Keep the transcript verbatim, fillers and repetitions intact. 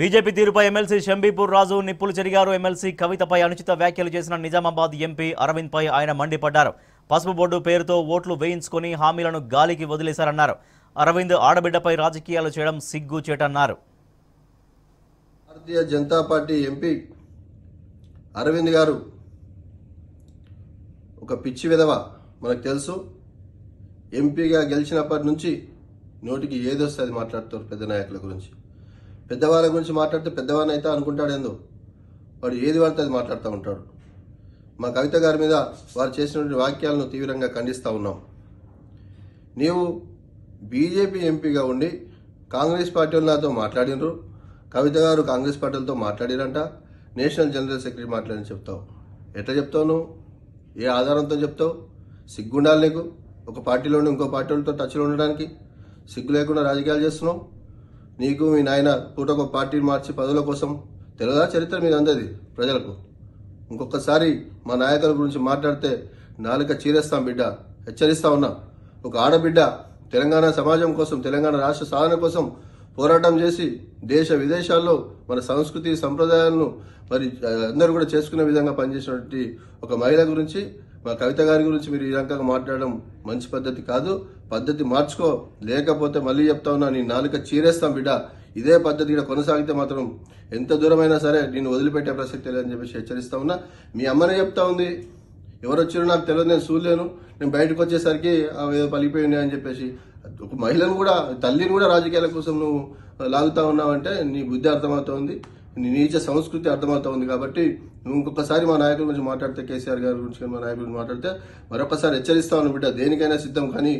BJP తీరుపై MLC Shambipur రాజు నిప్పులు చెరిగారు. MLC కవితపై అనుచిత వ్యాఖ్యలు చేసిన నిజామాబాద్ ఎంపీ అరవింద్ పై ఆయన మండిపడ్డారు. పసుపు బోర్డు పేరుతో ఓట్లు వేయించుకొని హామీలను గాలికి వదిలేశారన్నారు. అరవింద్ ఆడబిడ్డపై రాజకీయాలు చేయడం సిగ్గు చేటన్నారు. భారతీయ జనతా పార్టీ ఎంపీ అరవింద్ గారు ఒక పిచ్చి విధవ. మనకు తెలుసు, ఎంపీగా గెలిచినప్పటి నుంచి నోటికి ఏదొస్తుంది మాట్లాడుతారు. పెద్ద నాయకుల గురించి, పెద్దవాళ్ళ గురించి మాట్లాడితే పెద్దవాడిని అయితే అనుకుంటాడు, ఏందో వాడు ఏది పడితే అది మాట్లాడుతూ ఉంటాడు. మా కవిత గారి మీద వారు చేసినటువంటి వాక్యాలను తీవ్రంగా ఖండిస్తూ ఉన్నాం. నీవు బీజేపీ ఎంపీగా ఉండి కాంగ్రెస్ పార్టీ వాళ్ళతో మాట్లాడినరు, కవిత గారు కాంగ్రెస్ పార్టీలతో మాట్లాడిరంట, నేషనల్ జనరల్ సెక్రటరీ మాట్లాడిని చెప్తావు. ఎట్లా చెప్తావు నువ్వు? ఏ ఆధారంతో చెప్తావు? సిగ్గుండాలి నీకు, ఒక పార్టీలో ఉండి ఇంకో పార్టీ వాళ్ళతో టచ్లో ఉండడానికి సిగ్గు లేకుండా రాజకీయాలు చేస్తున్నావు. నీకు మీ నాయన పూటొక పార్టీ మార్చి పదవుల కోసం తెలుగు చరిత్ర మీద అందది ప్రజలకు. ఇంకొకసారి మా నాయకుల గురించి మాట్లాడితే నాలుక చీరేస్తాం బిడ్డ, హెచ్చరిస్తా ఉన్నా. ఒక ఆడబిడ్డ తెలంగాణ సమాజం కోసం, తెలంగాణ రాష్ట్ర సాధన కోసం పోరాటం చేసి దేశ విదేశాల్లో మన సంస్కృతి సంప్రదాయాలను మరి అందరూ కూడా చేసుకునే విధంగా పనిచేసినటువంటి ఒక మహిళ గురించి, మా కవిత గారి గురించి మీరు ఈ రకంగా మాట్లాడడం మంచి పద్ధతి కాదు. పద్ధతి మార్చుకో, లేకపోతే మళ్ళీ చెప్తా ఉన్నా, నీ నాలుక చీరేస్తాం బిడ్డ. ఇదే పద్ధతి ఇక్కడ కొనసాగితే మాత్రం ఎంత దూరమైనా సరే నేను వదిలిపెట్టే ప్రసక్తి లేదని చెప్పేసి హెచ్చరిస్తా ఉన్నా. మీ అమ్మనే చెప్తా ఉంది, ఎవరు వచ్చినా నాకు తెలియదు, నేను చూడలేను, నేను బయటకు వచ్చేసరికి ఏదో పలిగిపోయింది అని చెప్పేసి. ఒక మహిళను కూడా, తల్లిని కూడా రాజకీయాల కోసం నువ్వు లాగుతా ఉన్నావంటే నీ బుద్ధి అర్థమవుతుంది, నీ నీచ సంస్కృతి అర్థమవుతుంది. కాబట్టి నువ్వు ఇంకొకసారి మా నాయకుల గురించి మాట్లాడితే, కేసీఆర్ గారి గురించి కానీ మా నాయకుల గురించి మాట్లాడితే మరొకసారి హెచ్చరిస్తా ఉన్నా బిడ్డ. దేనికైనా సిద్ధం, కానీ